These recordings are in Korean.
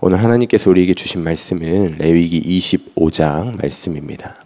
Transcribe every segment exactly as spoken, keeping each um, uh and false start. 오늘 하나님께서 우리에게 주신 말씀은 레위기 이십오 장 말씀입니다.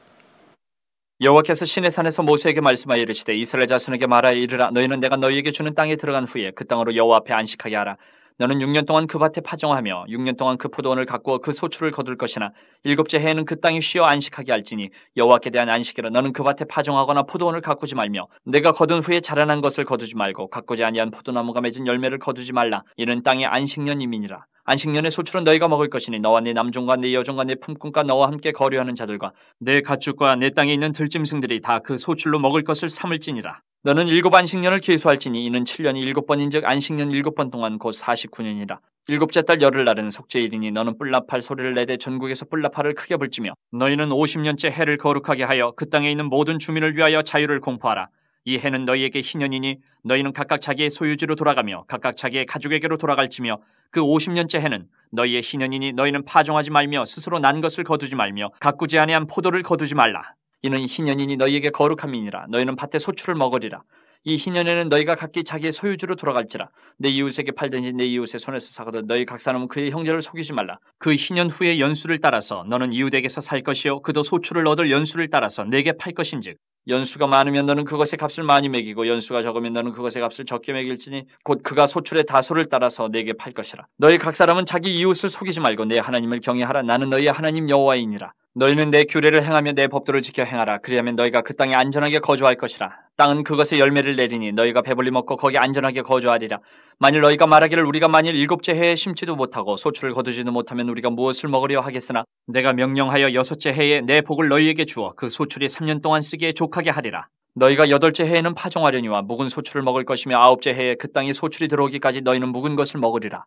여호와께서 시내산에서 모세에게 말씀하여 이르시되 이스라엘 자손에게 말하여 이르라 너희는 내가 너희에게 주는 땅에 들어간 후에 그 땅으로 여호와 앞에 안식하게 하라. 너는 육 년 동안 그 밭에 파종하며 육 년 동안 그 포도원을 가꾸어 그 소출을 거둘 것이나 일곱째 해에는 그 땅이 쉬어 안식하게 할지니 여호와께 대한 안식이라. 너는 그 밭에 파종하거나 포도원을 가꾸지 말며 내가 거둔 후에 자라난 것을 거두지 말고 가꾸지 아니한 포도나무가 맺은 열매를 거두지 말라. 이는 땅의 안식년임이니라. 안식년의 소출은 너희가 먹을 것이니 너와 네 남종과 네 여종과 네 품꾼과 너와 함께 거류하는 자들과 네 가축과 네 땅에 있는 들짐승들이 다 그 소출로 먹을 것을 삼을지니라. 너는 일곱 안식년을 계수할지니 이는 칠 년이 일곱 번인즉 안식년 일곱 번 동안 곧 사십구 년이라. 일곱째 달 열흘날은 속죄일이니 너는 뿔나팔 소리를 내되 전국에서 뿔나팔을 크게 불치며 너희는 오십 년째 해를 거룩하게 하여 그 땅에 있는 모든 주민을 위하여 자유를 공포하라. 이 해는 너희에게 희년이니 너희는 각각 자기의 소유지로 돌아가며 각각 자기의 가족에게로 돌아갈지며 그 오십 년째 해는 너희의 희년이니 너희는 파종하지 말며 스스로 난 것을 거두지 말며 가꾸지 아니한 포도를 거두지 말라. 이는 희년이니 너희에게 거룩함이니라. 너희는 밭에 소출을 먹으리라. 이 희년에는 너희가 각기 자기의 소유주로 돌아갈지라. 내 이웃에게 팔든지 내 이웃의 손에서 사거든 너희 각 사람은 그의 형제를 속이지 말라. 그 희년 후의 연수를 따라서 너는 이웃에게서 살 것이요 그도 소출을 얻을 연수를 따라서 내게 팔 것인즉 연수가 많으면 너는 그것의 값을 많이 매기고 연수가 적으면 너는 그것의 값을 적게 매길지니 곧 그가 소출의 다소를 따라서 내게 팔 것이라. 너희 각 사람은 자기 이웃을 속이지 말고 내 하나님을 경외하라. 나는 너희의 하나님 여호와이니라. 너희는 내 규례를 행하며 내 법도를 지켜 행하라. 그리하면 너희가 그 땅에 안전하게 거주할 것이라. 땅은 그것의 열매를 내리니 너희가 배불리 먹고 거기 안전하게 거주하리라. 만일 너희가 말하기를 우리가 만일 일곱째 해에 심지도 못하고 소출을 거두지도 못하면 우리가 무엇을 먹으려 하겠으나 내가 명령하여 여섯째 해에 내 복을 너희에게 주어 그 소출이 삼 년 동안 쓰기에 족하게 하리라. 너희가 여덟째 해에는 파종하려니와 묵은 소출을 먹을 것이며 아홉째 해에 그 땅에 소출이 들어오기까지 너희는 묵은 것을 먹으리라.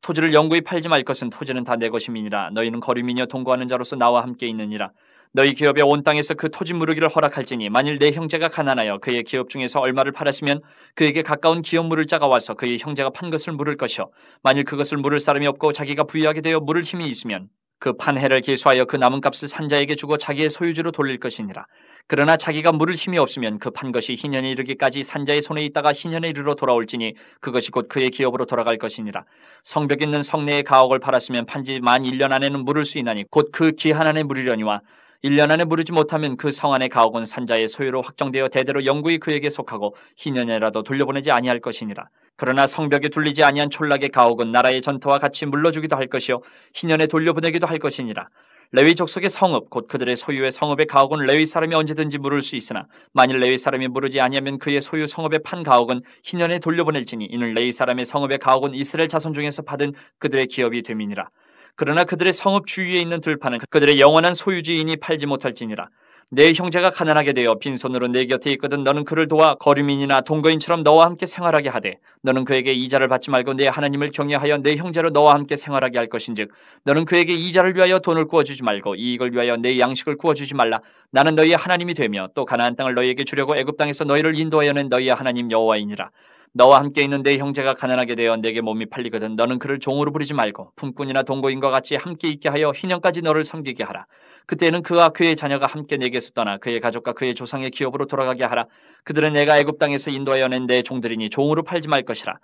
토지를 영구히 팔지 말 것은 토지는 다 내 것임이니라. 너희는 거류민이여 동거하는 자로서 나와 함께 있느니라. 너희 기업의 온 땅에서 그 토지 무르기를 허락할지니 만일 내 형제가 가난하여 그의 기업 중에서 얼마를 팔았으면 그에게 가까운 기업 물을 자가 와서 그의 형제가 판 것을 물을 것이요 만일 그것을 물을 사람이 없고 자기가 부유하게 되어 물을 힘이 있으면 그 판 해를 계수하여 그 남은 값을 산 자에게 주고 자기의 소유주로 돌릴 것이니라. 그러나 자기가 물을 힘이 없으면 그 판 것이 희년에 이르기까지 산자의 손에 있다가 희년에 이르러 돌아올지니 그것이 곧 그의 기업으로 돌아갈 것이니라. 성벽 있는 성내의 가옥을 팔았으면 판지 만 일 년 안에는 물을 수 있나니 곧 그 기한 안에 물이려니와 일 년 안에 물이지 못하면 그 성 안의 가옥은 산자의 소유로 확정되어 대대로 영구히 그에게 속하고 희년에라도 돌려보내지 아니할 것이니라. 그러나 성벽에 둘리지 아니한 촌락의 가옥은 나라의 전토와 같이 물러주기도 할 것이요 희년에 돌려보내기도 할 것이니라. 레위 족속의 성읍 곧 그들의 소유의 성읍의 가옥은 레위 사람이 언제든지 물을 수 있으나 만일 레위 사람이 물으지 아니하면 그의 소유 성읍의 판 가옥은 희년에 돌려보낼지니 이는 레위 사람의 성읍의 가옥은 이스라엘 자손 중에서 받은 그들의 기업이 됨이니라. 그러나 그들의 성읍 주위에 있는 들판은 그들의 영원한 소유지인이 팔지 못할지니라. 내 형제가 가난하게 되어 빈손으로 내 곁에 있거든 너는 그를 도와 거류민이나 동거인처럼 너와 함께 생활하게 하되 너는 그에게 이자를 받지 말고 내 하나님을 경외하여 내 형제로 너와 함께 생활하게 할 것인즉 너는 그에게 이자를 위하여 돈을 구워주지 말고 이익을 위하여 내 양식을 구워주지 말라. 나는 너희의 하나님이 되며 또 가나안 땅을 너희에게 주려고 애굽 땅에서 너희를 인도하여 낸 너희의 하나님 여호와이니라. 너와 함께 있는 내 형제가 가난하게 되어 내게 몸이 팔리거든 너는 그를 종으로 부리지 말고 품꾼이나 동거인과 같이 함께 있게 하여 희년까지 너를 섬기게 하라. 그때는 그와 그의 자녀가 함께 내게서 떠나 그의 가족과 그의 조상의 기업으로 돌아가게 하라. 그들은 내가 애굽 땅에서 인도하여 낸 내 종들이니 종으로 팔지 말 것이라.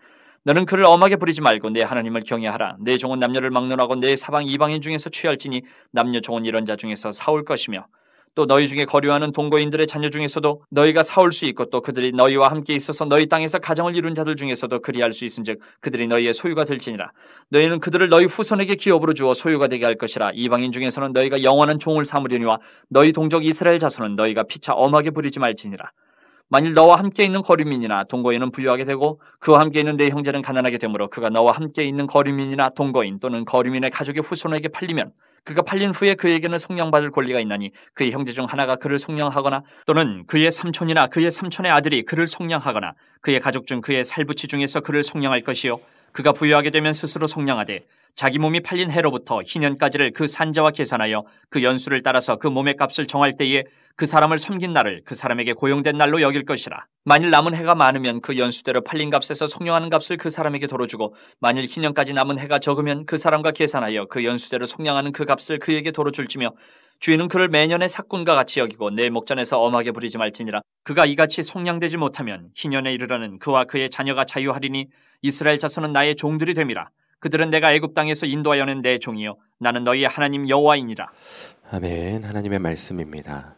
너는 그를 엄하게 부리지 말고 내 하나님을 경외하라. 내 종은 남녀를 막론하고 내 사방 이방인 중에서 취할지니 남녀 종은 이런 자 중에서 사올 것이며 또 너희 중에 거류하는 동거인들의 자녀 중에서도 너희가 사올 수 있고 또 그들이 너희와 함께 있어서 너희 땅에서 가정을 이룬 자들 중에서도 그리할 수 있은즉 그들이 너희의 소유가 될지니라. 너희는 그들을 너희 후손에게 기업으로 주어 소유가 되게 할 것이라. 이방인 중에서는 너희가 영원한 종을 삼으려니와 너희 동족 이스라엘 자손은 너희가 피차 엄하게 부리지 말지니라. 만일 너와 함께 있는 거류민이나 동거인은 부유하게 되고 그와 함께 있는 내 형제는 가난하게 되므로 그가 너와 함께 있는 거류민이나 동거인 또는 거류민의 가족의 후손에게 팔리면 그가 팔린 후에 그에게는 속량받을 권리가 있나니 그의 형제 중 하나가 그를 속량하거나 또는 그의 삼촌이나 그의 삼촌의 아들이 그를 속량하거나 그의 가족 중 그의 살부치 중에서 그를 속량할 것이요 그가 부유하게 되면 스스로 속량하되 자기 몸이 팔린 해로부터 희년까지를 그 산자와 계산하여 그 연수를 따라서 그 몸의 값을 정할 때에 그 사람을 섬긴 날을 그 사람에게 고용된 날로 여길 것이라. 만일 남은 해가 많으면 그 연수대로 팔린 값에서 속량하는 값을 그 사람에게 도로주고 만일 희년까지 남은 해가 적으면 그 사람과 계산하여 그 연수대로 속량하는 그 값을 그에게 도로줄지며 주인은 그를 매년의 삭군과 같이 여기고 내 목전에서 엄하게 부리지 말지니라. 그가 이같이 속량되지 못하면 희년에 이르러는 그와 그의 자녀가 자유하리니 이스라엘 자손은 나의 종들이 됨이라. 그들은 내가 애굽 땅에서 인도하여낸 내 종이요 나는 너희 하나님 여호와이니라. 아멘. 하나님의 말씀입니다.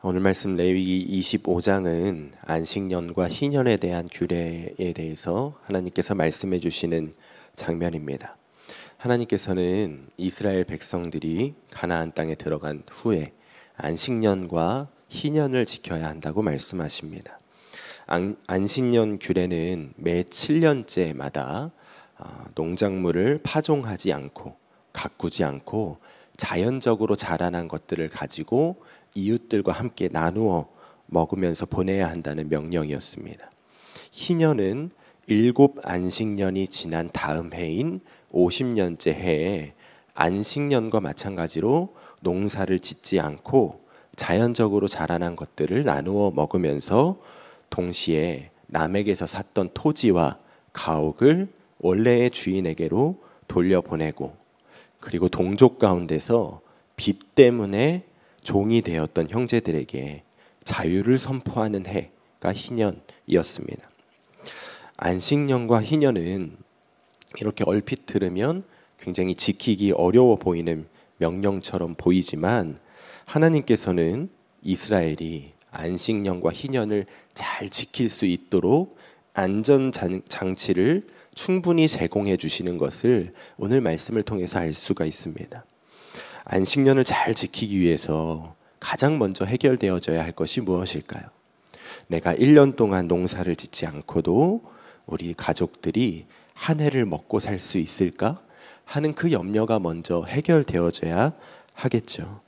오늘 말씀 레위기 이십오 장은 안식년과 희년에 대한 규례에 대해서 하나님께서 말씀해 주시는 장면입니다. 하나님께서는 이스라엘 백성들이 가나안 땅에 들어간 후에 안식년과 희년을 지켜야 한다고 말씀하십니다. 안, 안식년 규례는 매 칠 년째마다 농작물을 파종하지 않고 가꾸지 않고 자연적으로 자라난 것들을 가지고 이웃들과 함께 나누어 먹으면서 보내야 한다는 명령이었습니다. 희년은 일곱 안식년이 지난 다음 해인 오십 년째 해에 안식년과 마찬가지로 농사를 짓지 않고 자연적으로 자라난 것들을 나누어 먹으면서 동시에 남에게서 샀던 토지와 가옥을 원래의 주인에게로 돌려보내고, 그리고 동족 가운데서 빚 때문에 종이 되었던 형제들에게 자유를 선포하는 해가 희년이었습니다. 안식년과 희년은 이렇게 얼핏 들으면 굉장히 지키기 어려워 보이는 명령처럼 보이지만 하나님께서는 이스라엘이 안식년과 희년을 잘 지킬 수 있도록 안전장치를 충분히 제공해 주시는 것을 오늘 말씀을 통해서 알 수가 있습니다. 안식년을 잘 지키기 위해서 가장 먼저 해결되어져야 할 것이 무엇일까요? 내가 일 년 동안 농사를 짓지 않고도 우리 가족들이 한 해를 먹고 살 수 있을까 하는 그 염려가 먼저 해결되어져야 하겠죠.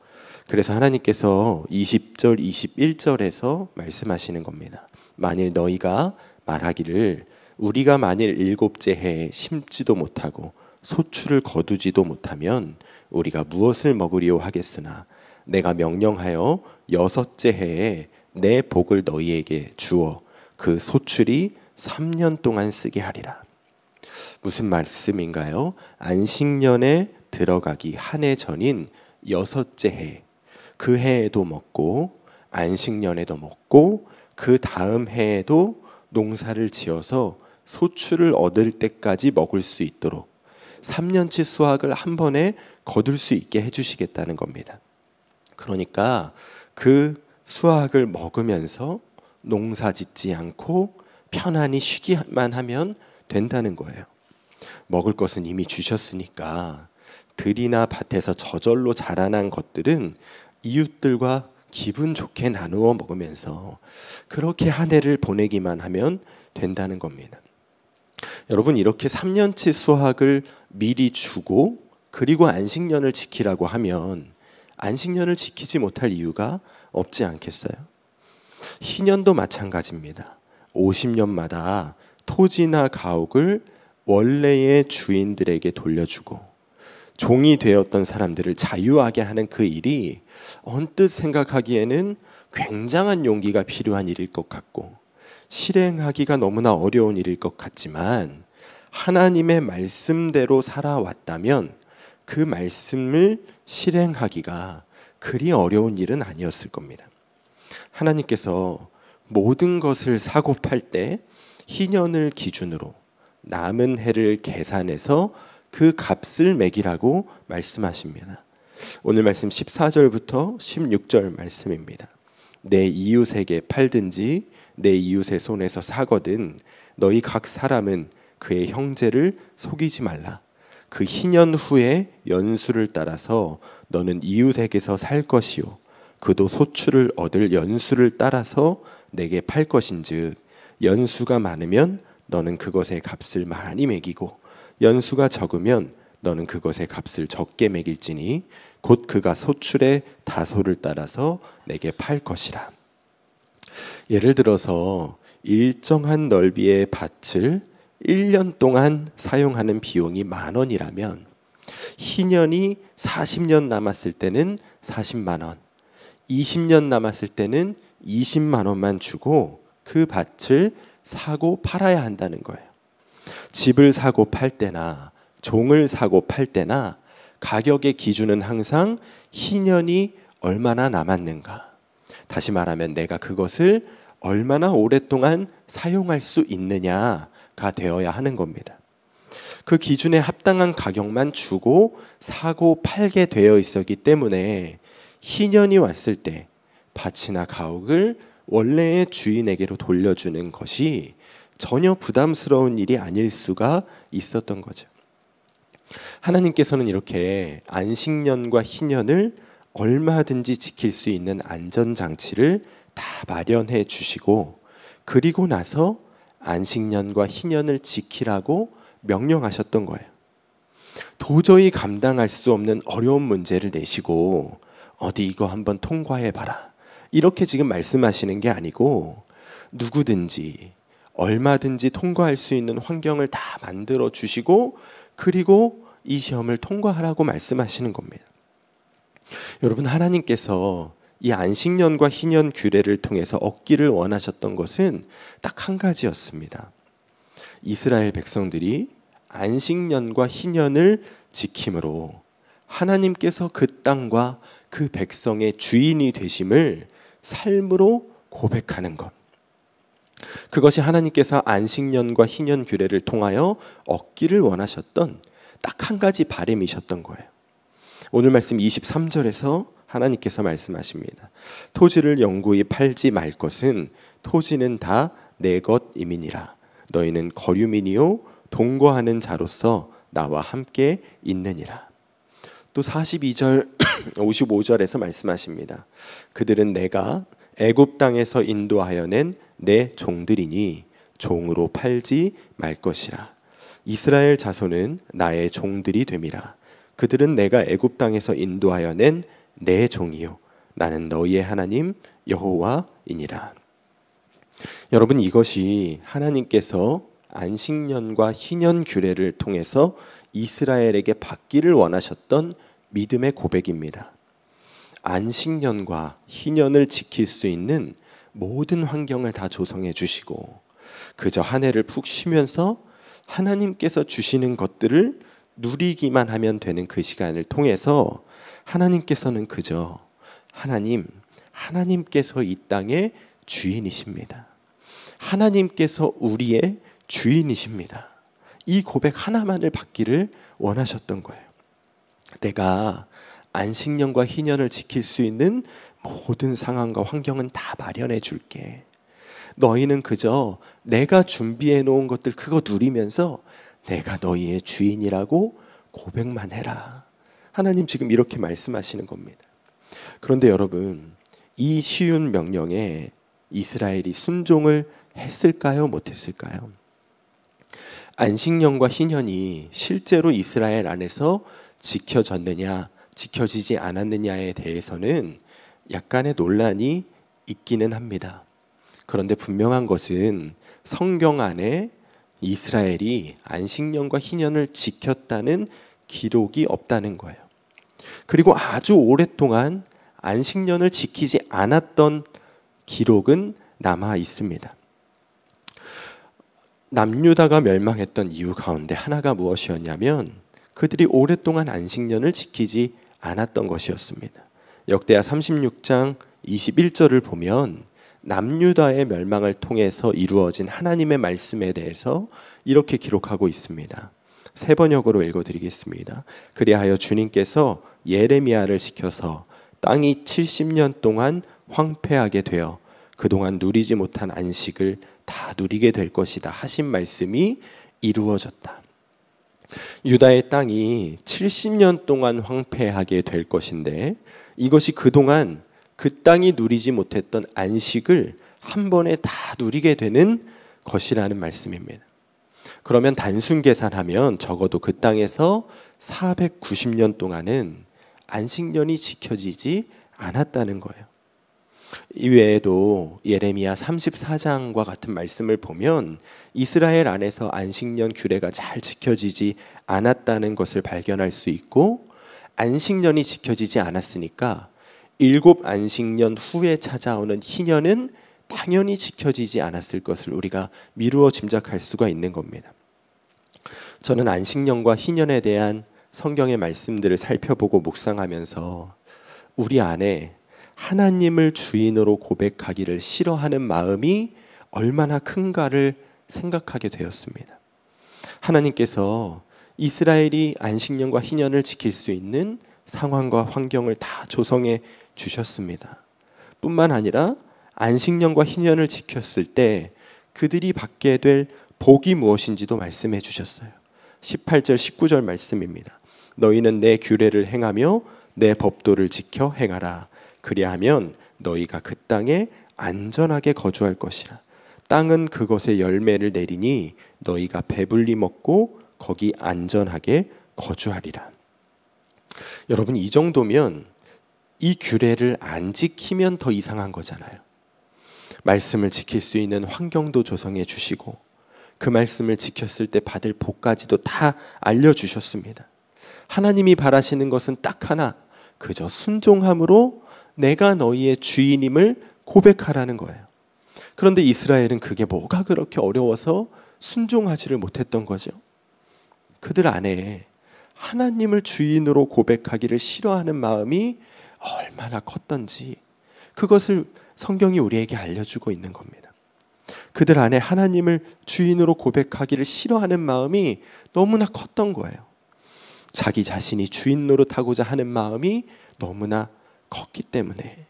그래서 하나님께서 이십 절, 이십일 절에서 말씀하시는 겁니다. 만일 너희가 말하기를 우리가 만일 일곱째 해에 심지도 못하고 소출을 거두지도 못하면 우리가 무엇을 먹으리오 하겠으나 내가 명령하여 여섯째 해에 내 복을 너희에게 주어 그 소출이 삼 년 동안 쓰게 하리라. 무슨 말씀인가요? 안식년에 들어가기 한 해 전인 여섯째 해, 그 해에도 먹고 안식년에도 먹고 그 다음 해에도 농사를 지어서 소출을 얻을 때까지 먹을 수 있도록 삼 년치 수확을 한 번에 거둘 수 있게 해주시겠다는 겁니다. 그러니까 그 수확을 먹으면서 농사 짓지 않고 편안히 쉬기만 하면 된다는 거예요. 먹을 것은 이미 주셨으니까 들이나 밭에서 저절로 자라난 것들은 이웃들과 기분 좋게 나누어 먹으면서 그렇게 한 해를 보내기만 하면 된다는 겁니다. 여러분, 이렇게 삼 년치 수확을 미리 주고 그리고 안식년을 지키라고 하면 안식년을 지키지 못할 이유가 없지 않겠어요? 희년도 마찬가지입니다. 오십 년마다 토지나 가옥을 원래의 주인들에게 돌려주고 종이 되었던 사람들을 자유하게 하는 그 일이 언뜻 생각하기에는 굉장한 용기가 필요한 일일 것 같고 실행하기가 너무나 어려운 일일 것 같지만 하나님의 말씀대로 살아왔다면 그 말씀을 실행하기가 그리 어려운 일은 아니었을 겁니다. 하나님께서 모든 것을 사고 팔 때 희년을 기준으로 남은 해를 계산해서 그 값을 매기라고 말씀하십니다. 오늘 말씀 십사 절부터 십육 절 말씀입니다. 내 이웃에게 팔든지 내 이웃의 손에서 사거든 너희 각 사람은 그의 형제를 속이지 말라. 그 희년 후에 연수를 따라서 너는 이웃에게서 살 것이요 그도 소출을 얻을 연수를 따라서 내게 팔 것인즉 연수가 많으면 너는 그것의 값을 많이 매기고 연수가 적으면 너는 그것의 값을 적게 매길지니 곧 그가 소출의 다소를 따라서 내게 팔 것이라. 예를 들어서 일정한 넓이의 밭을 일 년 동안 사용하는 비용이 만 원이라면 희년이 사십 년 남았을 때는 사십만 원, 이십 년 남았을 때는 이십만 원만 주고 그 밭을 사고 팔아야 한다는 거예요. 집을 사고 팔 때나 종을 사고 팔 때나 가격의 기준은 항상 희년이 얼마나 남았는가, 다시 말하면 내가 그것을 얼마나 오랫동안 사용할 수 있느냐가 되어야 하는 겁니다. 그 기준에 합당한 가격만 주고 사고 팔게 되어 있었기 때문에 희년이 왔을 때 밭이나 가옥을 원래의 주인에게로 돌려주는 것이 전혀 부담스러운 일이 아닐 수가 있었던 거죠. 하나님께서는 이렇게 안식년과 희년을 얼마든지 지킬 수 있는 안전장치를 다 마련해 주시고, 그리고 나서 안식년과 희년을 지키라고 명령하셨던 거예요. 도저히 감당할 수 없는 어려운 문제를 내시고 어디 이거 한번 통과해봐라 이렇게 지금 말씀하시는 게 아니고, 누구든지 얼마든지 통과할 수 있는 환경을 다 만들어 주시고 그리고 이 시험을 통과하라고 말씀하시는 겁니다. 여러분, 하나님께서 이 안식년과 희년 규례를 통해서 얻기를 원하셨던 것은 딱 한 가지였습니다. 이스라엘 백성들이 안식년과 희년을 지킴으로 하나님께서 그 땅과 그 백성의 주인이 되심을 삶으로 고백하는 것, 그것이 하나님께서 안식년과 희년 규례를 통하여 얻기를 원하셨던 딱 한 가지 바람이셨던 거예요. 오늘 말씀 이십삼 절에서 하나님께서 말씀하십니다. 토지를 영구히 팔지 말 것은 토지는 다 내 것임이니라. 너희는 거류민이요 동거하는 자로서 나와 함께 있느니라. 또 사십이 절 오십오 절에서 말씀하십니다. 그들은 내가 애굽 땅에서 인도하여 낸 내 종들이니 종으로 팔지 말 것이라. 이스라엘 자손은 나의 종들이 됨이라. 그들은 내가 애굽 땅에서 인도하여 낸 내 종이요 나는 너희의 하나님 여호와이니라. 여러분, 이것이 하나님께서 안식년과 희년 규례를 통해서 이스라엘에게 받기를 원하셨던 믿음의 고백입니다. 안식년과 희년을 지킬 수 있는 모든 환경을 다 조성해 주시고 그저 한 해를 푹 쉬면서 하나님께서 주시는 것들을 누리기만 하면 되는 그 시간을 통해서 하나님께서는 그저 하나님, 하나님께서 이 땅의 주인이십니다. 하나님께서 우리의 주인이십니다. 이 고백 하나만을 받기를 원하셨던 거예요. 내가 안식년과 희년을 지킬 수 있는 모든 상황과 환경은 다 마련해 줄게. 너희는 그저 내가 준비해 놓은 것들 그거 누리면서 내가 너희의 주인이라고 고백만 해라. 하나님 지금 이렇게 말씀하시는 겁니다. 그런데 여러분, 이 쉬운 명령에 이스라엘이 순종을 했을까요? 못했을까요? 안식년과 희년이 실제로 이스라엘 안에서 지켜졌느냐 지켜지지 않았느냐에 대해서는 약간의 논란이 있기는 합니다. 그런데 분명한 것은 성경 안에 이스라엘이 안식년과 희년을 지켰다는 기록이 없다는 거예요. 그리고 아주 오랫동안 안식년을 지키지 않았던 기록은 남아 있습니다. 남유다가 멸망했던 이유 가운데 하나가 무엇이었냐면 그들이 오랫동안 안식년을 지키지 않았던 것이었습니다. 역대하 삼십육 장 이십일 절을 보면 남유다의 멸망을 통해서 이루어진 하나님의 말씀에 대해서 이렇게 기록하고 있습니다. 세 번역으로 읽어드리겠습니다. 그리하여 주님께서 예레미야를 시켜서 땅이 칠십 년 동안 황폐하게 되어 그동안 누리지 못한 안식을 다 누리게 될 것이다 하신 말씀이 이루어졌다. 유다의 땅이 칠십 년 동안 황폐하게 될 것인데 이것이 그동안 그 땅이 누리지 못했던 안식을 한 번에 다 누리게 되는 것이라는 말씀입니다. 그러면 단순 계산하면 적어도 그 땅에서 사백구십 년 동안은 안식년이 지켜지지 않았다는 거예요. 이외에도 예레미야 삼십사 장과 같은 말씀을 보면 이스라엘 안에서 안식년 규례가 잘 지켜지지 않았다는 것을 발견할 수 있고, 안식년이 지켜지지 않았으니까 일곱 안식년 후에 찾아오는 희년은 당연히 지켜지지 않았을 것을 우리가 미루어 짐작할 수가 있는 겁니다. 저는 안식년과 희년에 대한 성경의 말씀들을 살펴보고 묵상하면서 우리 안에 하나님을 주인으로 고백하기를 싫어하는 마음이 얼마나 큰가를 생각하게 되었습니다. 하나님께서 이스라엘이 안식년과 희년을 지킬 수 있는 상황과 환경을 다 조성해 주셨습니다. 뿐만 아니라 안식년과 희년을 지켰을 때 그들이 받게 될 복이 무엇인지도 말씀해 주셨어요. 십팔 절 십구 절 말씀입니다. 너희는 내 규례를 행하며 내 법도를 지켜 행하라. 그리하면 너희가 그 땅에 안전하게 거주할 것이라. 땅은 그것의 열매를 내리니 너희가 배불리 먹고 거기 안전하게 거주하리라. 여러분, 이 정도면 이 규례를 안 지키면 더 이상한 거잖아요. 말씀을 지킬 수 있는 환경도 조성해 주시고 그 말씀을 지켰을 때 받을 복까지도 다 알려주셨습니다. 하나님이 바라시는 것은 딱 하나, 그저 순종함으로 내가 너희의 주인임을 고백하라는 거예요. 그런데 이스라엘은 그게 뭐가 그렇게 어려워서 순종하지를 못했던 거죠. 그들 안에 하나님을 주인으로 고백하기를 싫어하는 마음이 얼마나 컸던지 그것을 성경이 우리에게 알려주고 있는 겁니다. 그들 안에 하나님을 주인으로 고백하기를 싫어하는 마음이 너무나 컸던 거예요. 자기 자신이 주인 노릇하고자 하는 마음이 너무나 컸기 때문에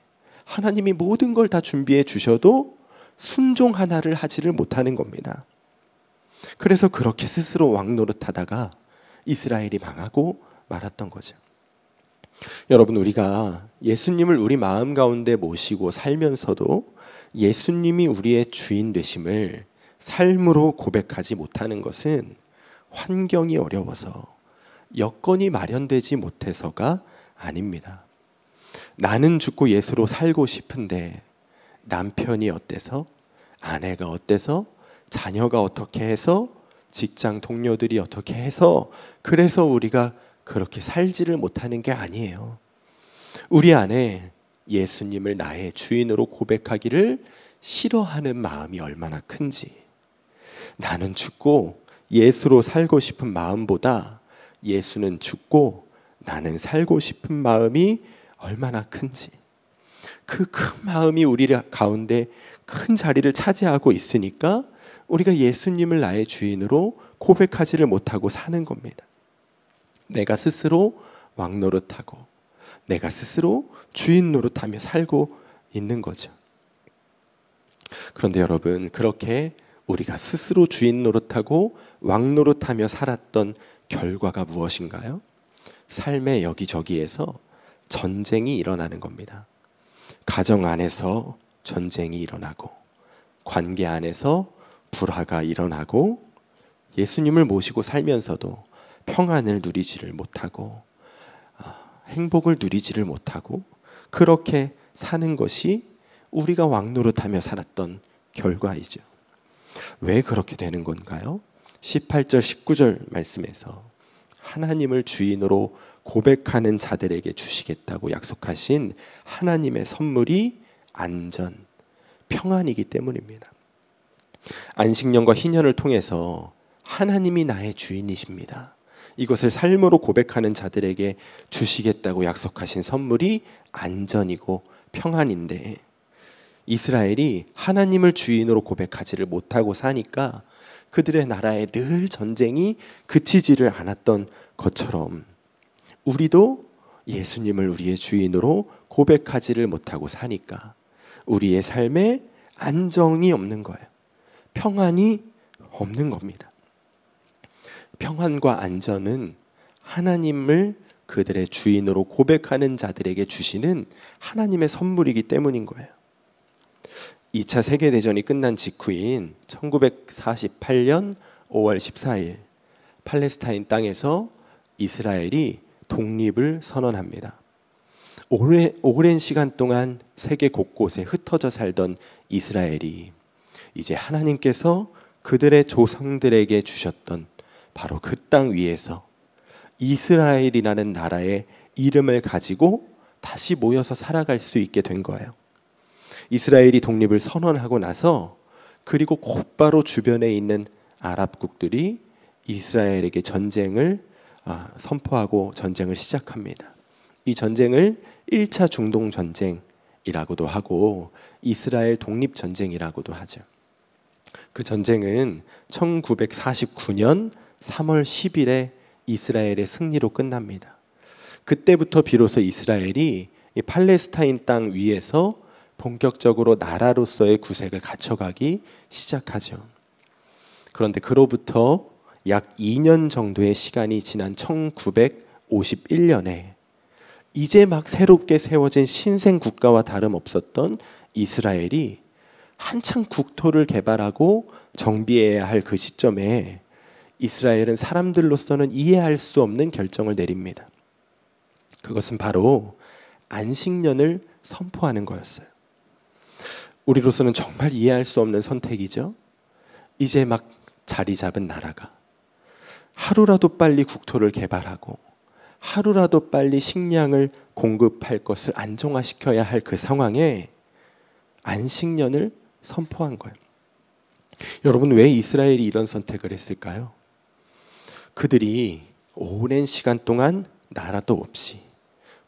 하나님이 모든 걸 다 준비해 주셔도 순종 하나를 하지를 못하는 겁니다. 그래서 그렇게 스스로 왕 노릇하다가 이스라엘이 망하고 말았던 거죠. 여러분, 우리가 예수님을 우리 마음 가운데 모시고 살면서도 예수님이 우리의 주인 되심을 삶으로 고백하지 못하는 것은 환경이 어려워서, 여건이 마련되지 못해서가 아닙니다. 나는 죽고 예수로 살고 싶은데 남편이 어때서, 아내가 어때서, 자녀가 어떻게 해서, 직장 동료들이 어떻게 해서, 그래서 우리가 그렇게 살지를 못하는 게 아니에요. 우리 안에 예수님을 나의 주인으로 고백하기를 싫어하는 마음이 얼마나 큰지, 나는 죽고 예수로 살고 싶은 마음보다 예수는 죽고 나는 살고 싶은 마음이 얼마나 큰지, 그 큰 마음이 우리 가운데 큰 자리를 차지하고 있으니까 우리가 예수님을 나의 주인으로 고백하지를 못하고 사는 겁니다. 내가 스스로 왕 노릇하고 내가 스스로 주인 노릇하며 살고 있는 거죠. 그런데 여러분, 그렇게 우리가 스스로 주인 노릇하고 왕 노릇하며 살았던 결과가 무엇인가요? 삶의 여기저기에서 전쟁이 일어나는 겁니다. 가정 안에서 전쟁이 일어나고, 관계 안에서 불화가 일어나고, 예수님을 모시고 살면서도 평안을 누리지를 못하고 행복을 누리지를 못하고 그렇게 사는 것이 우리가 왕노릇하며 살았던 결과이죠. 왜 그렇게 되는 건가요? 십팔 절 십구 절 말씀에서 하나님을 주인으로 고백하는 자들에게 주시겠다고 약속하신 하나님의 선물이 안전, 평안이기 때문입니다. 안식년과 희년을 통해서 하나님이 나의 주인이십니다. 이것을 삶으로 고백하는 자들에게 주시겠다고 약속하신 선물이 안전이고 평안인데, 이스라엘이 하나님을 주인으로 고백하지를 못하고 사니까 그들의 나라에 늘 전쟁이 그치지를 않았던 것처럼 우리도 예수님을 우리의 주인으로 고백하지를 못하고 사니까 우리의 삶에 안정이 없는 거예요. 평안이 없는 겁니다. 평안과 안전은 하나님을 그들의 주인으로 고백하는 자들에게 주시는 하나님의 선물이기 때문인 거예요. 이 차 세계대전이 끝난 직후인 천구백사십팔 년 오월 십사 일 팔레스타인 땅에서 이스라엘이 독립을 선언합니다. 오래, 오랜 시간 동안 세계 곳곳에 흩어져 살던 이스라엘이 이제 하나님께서 그들의 조상들에게 주셨던 바로 그 땅 위에서 이스라엘이라는 나라의 이름을 가지고 다시 모여서 살아갈 수 있게 된 거예요. 이스라엘이 독립을 선언하고 나서 그리고 곧바로 주변에 있는 아랍국들이 이스라엘에게 전쟁을 선포하고 전쟁을 시작합니다. 이 전쟁을 일 차 중동전쟁이라고도 하고 이스라엘 독립전쟁이라고도 하죠. 그 전쟁은 천구백사십구 년 삼월 십 일에 이스라엘의 승리로 끝납니다. 그때부터 비로소 이스라엘이 이 팔레스타인 땅 위에서 본격적으로 나라로서의 구색을 갖춰가기 시작하죠. 그런데 그로부터 약 이 년 정도의 시간이 지난 천구백오십일 년에 이제 막 새롭게 세워진 신생 국가와 다름없었던 이스라엘이 한창 국토를 개발하고 정비해야 할 그 시점에 이스라엘은 사람들로서는 이해할 수 없는 결정을 내립니다. 그것은 바로 안식년을 선포하는 거였어요. 우리로서는 정말 이해할 수 없는 선택이죠. 이제 막 자리 잡은 나라가 하루라도 빨리 국토를 개발하고 하루라도 빨리 식량을 공급할 것을 안정화시켜야 할 그 상황에 안식년을 선포한 거예요. 여러분, 왜 이스라엘이 이런 선택을 했을까요? 그들이 오랜 시간 동안 나라도 없이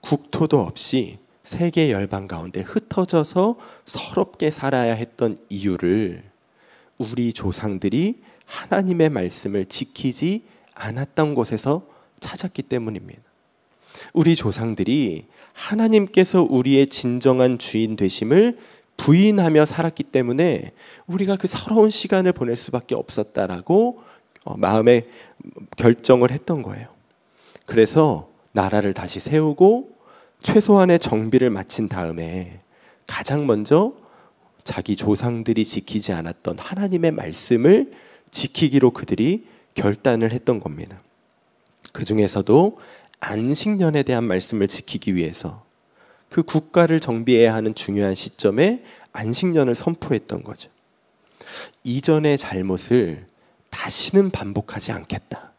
국토도 없이 세계 열방 가운데 흩어져서 서럽게 살아야 했던 이유를 우리 조상들이 하나님의 말씀을 지키지 않았던 곳에서 찾았기 때문입니다. 우리 조상들이 하나님께서 우리의 진정한 주인 되심을 부인하며 살았기 때문에 우리가 그 서러운 시간을 보낼 수밖에 없었다라고 마음에 결정을 했던 거예요. 그래서 나라를 다시 세우고 최소한의 정비를 마친 다음에 가장 먼저 자기 조상들이 지키지 않았던 하나님의 말씀을 지키기로 그들이 결단을 했던 겁니다. 그 중에서도 안식년에 대한 말씀을 지키기 위해서 그 국가를 정비해야 하는 중요한 시점에 안식년을 선포했던 거죠. 이전의 잘못을 다시는 반복하지 않겠다.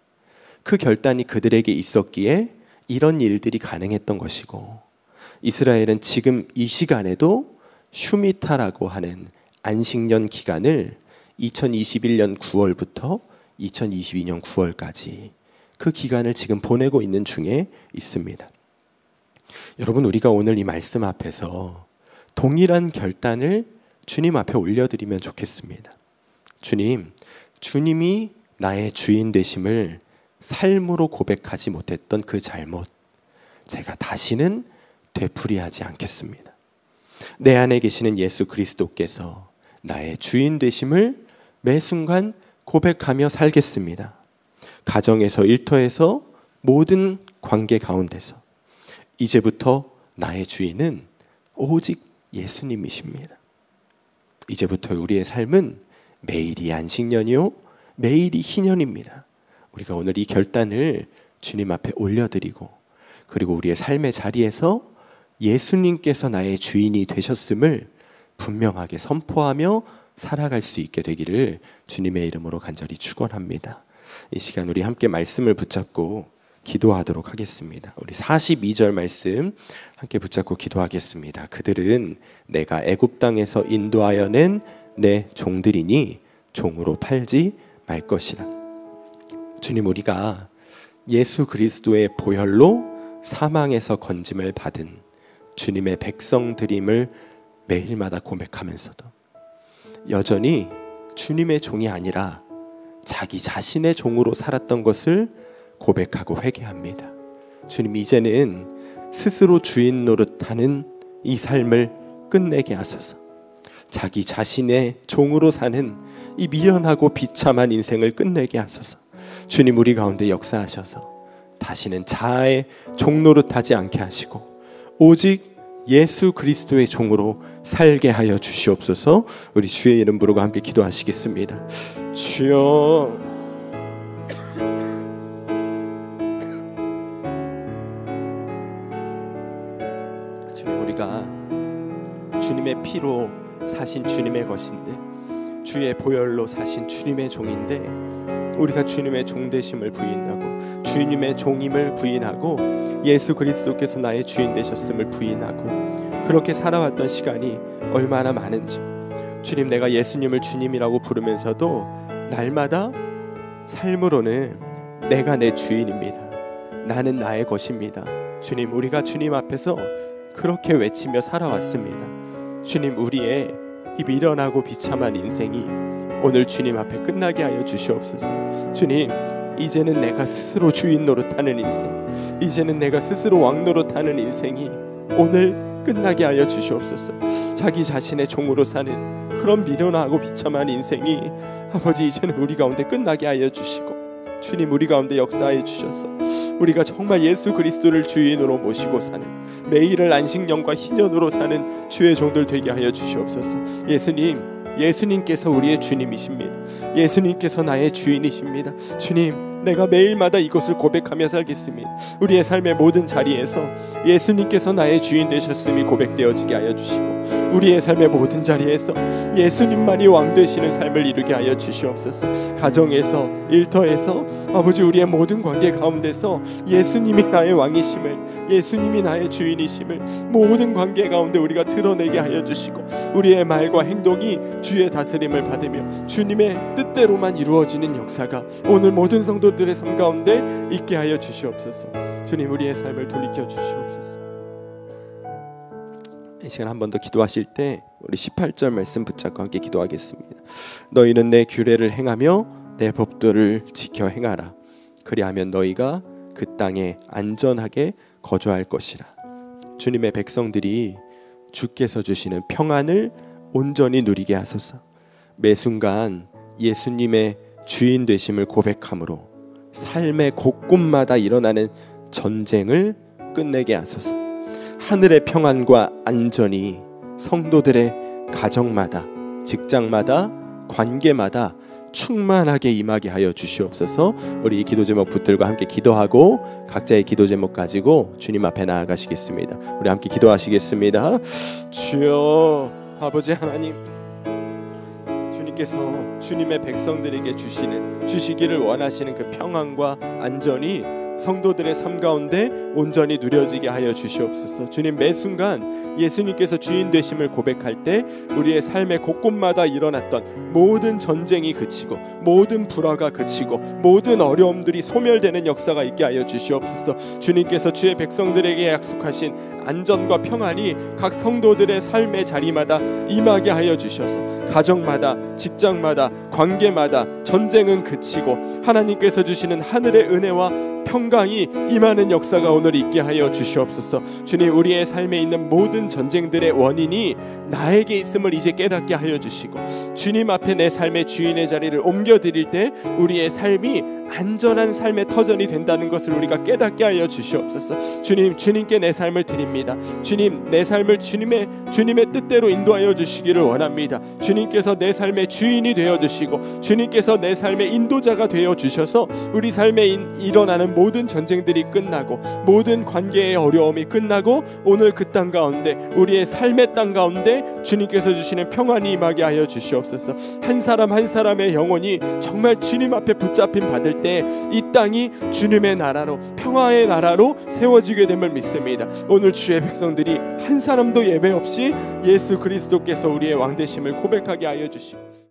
그 결단이 그들에게 있었기에 이런 일들이 가능했던 것이고, 이스라엘은 지금 이 시간에도 슈미타라고 하는 안식년 기간을 이천이십일 년 구월부터 이천이십이 년 구월까지 그 기간을 지금 보내고 있는 중에 있습니다. 여러분, 우리가 오늘 이 말씀 앞에서 동일한 결단을 주님 앞에 올려드리면 좋겠습니다. 주님, 주님이 나의 주인 되심을 삶으로 고백하지 못했던 그 잘못, 제가 다시는 되풀이하지 않겠습니다. 내 안에 계시는 예수 그리스도께서 나의 주인 되심을 매 순간 고백하며 살겠습니다. 가정에서, 일터에서, 모든 관계 가운데서 이제부터 나의 주인은 오직 예수님이십니다. 이제부터 우리의 삶은 매일이 안식년이요 매일이 희년입니다. 우리가 오늘 이 결단을 주님 앞에 올려드리고, 그리고 우리의 삶의 자리에서 예수님께서 나의 주인이 되셨음을 분명하게 선포하며 살아갈 수 있게 되기를 주님의 이름으로 간절히 축원합니다. 이 시간 우리 함께 말씀을 붙잡고 기도하도록 하겠습니다. 우리 사십이 절 말씀 함께 붙잡고 기도하겠습니다. 그들은 내가 애굽 땅에서 인도하여 낸 내 종들이니 종으로 팔지 말 것이라. 주님, 우리가 예수 그리스도의 보혈로 사망에서 건짐을 받은 주님의 백성들임을 매일마다 고백하면서도 여전히 주님의 종이 아니라 자기 자신의 종으로 살았던 것을 고백하고 회개합니다. 주님, 이제는 스스로 주인 노릇하는 이 삶을 끝내게 하소서. 자기 자신의 종으로 사는 이 미련하고 비참한 인생을 끝내게 하소서. 주님, 우리 가운데 역사하셔서 다시는 자아의 종 노릇하지 않게 하시고 오직 예수 그리스도의 종으로 살게 하여 주시옵소서. 우리 주의 이름 부르고 함께 기도하시겠습니다. 주여, 주님의 피로 사신 주님의 것인데, 주의 보혈로 사신 주님의 종인데, 우리가 주님의 종되심을 부인하고 주님의 종임을 부인하고 예수 그리스도께서 나의 주인 되셨음을 부인하고 그렇게 살아왔던 시간이 얼마나 많은지, 주님, 내가 예수님을 주님이라고 부르면서도 날마다 삶으로는 내가 내 주인입니다, 나는 나의 것입니다. 주님, 우리가 주님 앞에서 그렇게 외치며 살아왔습니다. 주님, 우리의 이 미련하고 비참한 인생이 오늘 주님 앞에 끝나게 하여 주시옵소서. 주님, 이제는 내가 스스로 주인 노릇하는 인생, 이제는 내가 스스로 왕 노릇하는 인생이 오늘 끝나게 하여 주시옵소서. 자기 자신의 종으로 사는 그런 미련하고 비참한 인생이 아버지 이제는 우리 가운데 끝나게 하여 주시고, 주님 우리 가운데 역사해 주셔서 우리가 정말 예수 그리스도를 주인으로 모시고 사는, 매일을 안식년과 희년으로 사는 주의 종들 되게 하여 주시옵소서. 예수님, 예수님께서 우리의 주님이십니다. 예수님께서 나의 주인이십니다. 주님, 내가 매일마다 이것을 고백하며 살겠습니다. 우리의 삶의 모든 자리에서 예수님께서 나의 주인 되셨음이 고백되어지게 하여 주시고, 우리의 삶의 모든 자리에서 예수님만이 왕 되시는 삶을 이루게 하여 주시옵소서. 가정에서, 일터에서, 아버지 우리의 모든 관계 가운데서 예수님이 나의 왕이심을, 예수님이 나의 주인이심을 모든 관계 가운데 우리가 드러내게 하여 주시고, 우리의 말과 행동이 주의 다스림을 받으며 주님의 뜻대로만 이루어지는 역사가 오늘 모든 성도 들의 삶 가운데 있게 하여 주시옵소서. 주님 우리의 삶을 돌이켜 주시옵소서. 이 시간 한 번 더 기도하실 때 우리 십팔 절 말씀 붙잡고 함께 기도하겠습니다. 너희는 내 규례를 행하며 내 법도를 지켜 행하라. 그리하면 너희가 그 땅에 안전하게 거주할 것이라. 주님의 백성들이 주께서 주시는 평안을 온전히 누리게 하소서. 매 순간 예수님의 주인 되심을 고백함으로 삶의 곳곳마다 일어나는 전쟁을 끝내게 하소서. 하늘의 평안과 안전이 성도들의 가정마다, 직장마다, 관계마다 충만하게 임하게 하여 주시옵소서. 우리 이 기도 제목 붙들고 함께 기도하고 각자의 기도 제목 가지고 주님 앞에 나아가시겠습니다. 우리 함께 기도하시겠습니다. 주여 아버지 하나님, 주님께서 주님의 백성들에게 주시는, 주시기를 원하시는 그 평안과 안전이 성도들의 삶 가운데 온전히 누려지게 하여 주시옵소서. 주님, 매 순간 예수님께서 주인 되심을 고백할 때 우리의 삶의 곳곳마다 일어났던 모든 전쟁이 그치고, 모든 불화가 그치고, 모든 어려움들이 소멸되는 역사가 있게 하여 주시옵소서. 주님께서 주의 백성들에게 약속하신 안전과 평안이 각 성도들의 삶의 자리마다 임하게 하여 주셔서 가정마다, 직장마다, 관계마다 전쟁은 그치고 하나님께서 주시는 하늘의 은혜와 평강이 임하는 역사가 오늘 있게 하여 주시옵소서. 주님, 우리의 삶에 있는 모든 전쟁들의 원인이 나에게 있음을 이제 깨닫게 하여 주시고, 주님 앞에 내 삶의 주인의 자리를 옮겨드릴 때 우리의 삶이 안전한 삶의 터전이 된다는 것을 우리가 깨닫게 하여 주시옵소서. 주님, 주님께 내 삶을 드립니다. 주님, 내 삶을 주님의, 주님의 뜻대로 인도하여 주시기를 원합니다. 주님께서 내 삶의 주인이 되어주시고, 주님께서 내 삶의 인도자가 되어주셔서 우리 삶에 인, 일어나는 모든 전쟁들이 끝나고, 모든 관계의 어려움이 끝나고, 오늘 그 땅 가운데, 우리의 삶의 땅 가운데 주님께서 주시는 평안이 임하게 하여 주시옵소서. 한 사람 한 사람의 영혼이 정말 주님 앞에 붙잡힘 받을 때 이 땅이 주님의 나라로, 평화의 나라로 세워지게 됨을 믿습니다. 오늘 주의 백성들이 한 사람도 예외 없이 예수 그리스도께서 우리의 왕 되심을 고백하게 하여 주시옵소서.